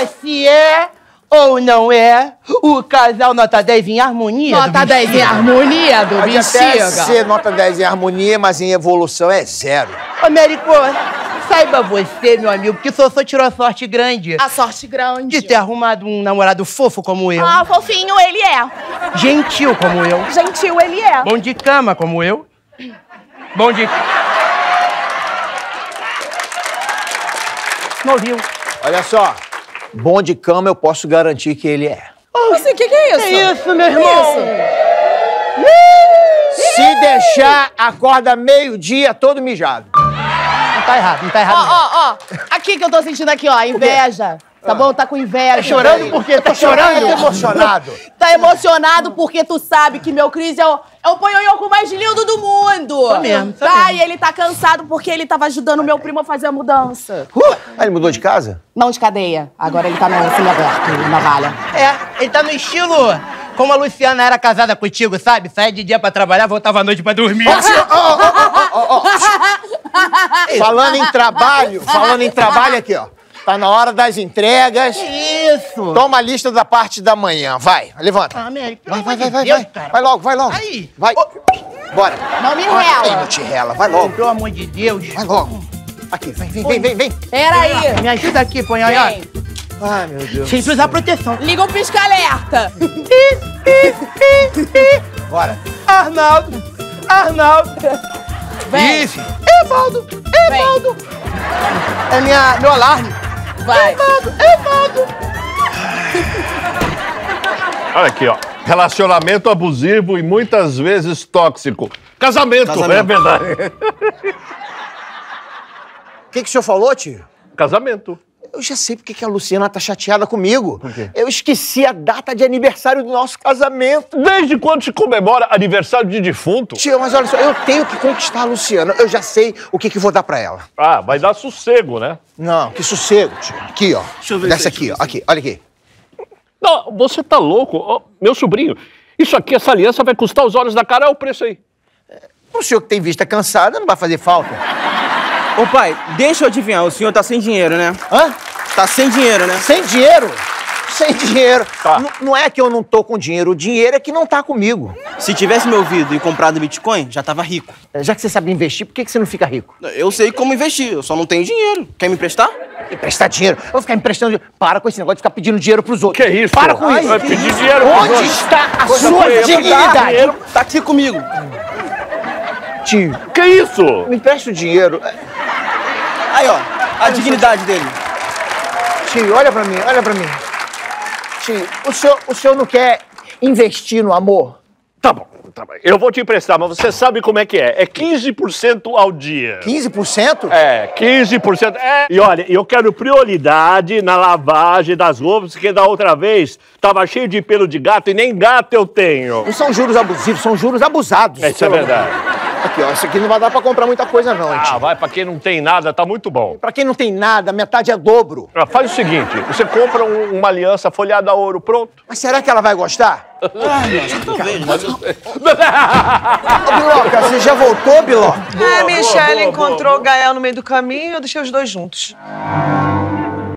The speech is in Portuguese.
Mas se é ou não é, o casal nota 10 em harmonia. Nota 10 em harmonia do Biloca. Até ser nota 10 em harmonia, mas em evolução é zero. Américo, saiba você, meu amigo, que Sossô tirou a sorte grande. A sorte grande. De ter arrumado um namorado fofo como eu. Ah, fofinho ele é. Gentil como eu. Gentil ele é. Bom de cama como eu. Bom de... Não ouviu. Olha só, bom de cama eu posso garantir que ele é. Oh, o que é isso? Que é isso, meu irmão? Isso. Se deixar, acorda meio-dia todo mijado. Não tá errado, não tá errado. Ó, ó, ó. Aqui que eu tô sentindo aqui, ó, inveja. Tá bom? Tá com inveja. Tá chorando porque tá chorando? Tá emocionado. Tá emocionado porque tu sabe que meu Cris é o panhonhoco mais lindo do mundo. Tá mesmo, tá mesmo. E ele tá cansado porque ele tava ajudando meu primo a fazer a mudança. Ah, ele mudou de casa? Não, de cadeia. Agora ele tá na valha. É, ele tá no estilo... Como a Luciana era casada contigo, sabe? Saia de dia pra trabalhar, voltava à noite pra dormir. Falando em trabalho aqui, ó. Tá na hora das entregas. Que isso? Toma a lista da parte da manhã, vai. Levanta. Ah, Américo, vai. Vai logo, vai logo. Aí. Vai. Bora. Não me rela. Não te rela, vai logo. Pelo amor de Deus. Vai logo. Aqui, vem. Peraí. Me ajuda aqui, põe aí, ó. Ai, meu Deus. Sempre usar proteção. Liga o pisca-alerta. Bora. Arnaldo. Vem. Isso. Evaldo. Vem. É meu alarme. Vai. Evaldo. Olha aqui, ó. Relacionamento abusivo e muitas vezes tóxico. Casamento. É verdade. O que o senhor falou, tio? Casamento. Eu já sei porque que a Luciana tá chateada comigo. Por quê? Eu esqueci a data de aniversário do nosso casamento. Desde quando se comemora aniversário de defunto? Tia, mas olha só, eu tenho que conquistar a Luciana. Eu já sei o que vou dar pra ela. Ah, vai dar sossego, né? Não, que sossego, tio. Aqui, ó. Deixa eu ver. Desce aqui, ó. Aqui, olha aqui. Não, você tá louco. Oh, meu sobrinho, isso aqui, essa aliança vai custar os olhos da cara. Olha o preço aí. Pro senhor que tem vista cansada, não vai fazer falta. Ô pai, deixa eu adivinhar, o senhor tá sem dinheiro, né? Hã? Tá sem dinheiro, né? Sem dinheiro? Sem dinheiro. Tá. Não é que eu não tô com dinheiro, o dinheiro é que não tá comigo. Se tivesse me ouvido e comprado Bitcoin, já tava rico. Já que você sabe investir, por que você não fica rico? Eu sei como investir, eu só não tenho dinheiro. Quer me emprestar? Emprestar dinheiro? Eu vou ficar emprestando dinheiro. Para com esse negócio de ficar pedindo dinheiro pros outros. Que isso? Para com isso. Vai pedir dinheiro pros outros. Onde está a sua dignidade? Tá aqui comigo. Tio. Que isso? Me empresta o dinheiro. Aí, ó, a dignidade dele. Tio, olha pra mim. Tio, o senhor não quer investir no amor? Tá bom. Eu vou te emprestar, mas você sabe como é que é. É 15% ao dia. 15%? É, 15%. É. E olha, eu quero prioridade na lavagem das roupas, porque da outra vez tava cheio de pelo de gato e nem gato eu tenho. Não são juros abusivos, são juros abusados. Isso é verdade. Aqui, ó, isso aqui não vai dar pra comprar muita coisa, não, gente. Ah, vai, pra quem não tem nada, tá muito bom. Pra quem não tem nada, metade é dobro. Ah, faz o seguinte, você compra uma aliança folhada a ouro, pronto. Mas será que ela vai gostar? Biloca, você já voltou, Biloca? Michelle encontrou o Gael no meio do caminho e eu deixei os dois juntos.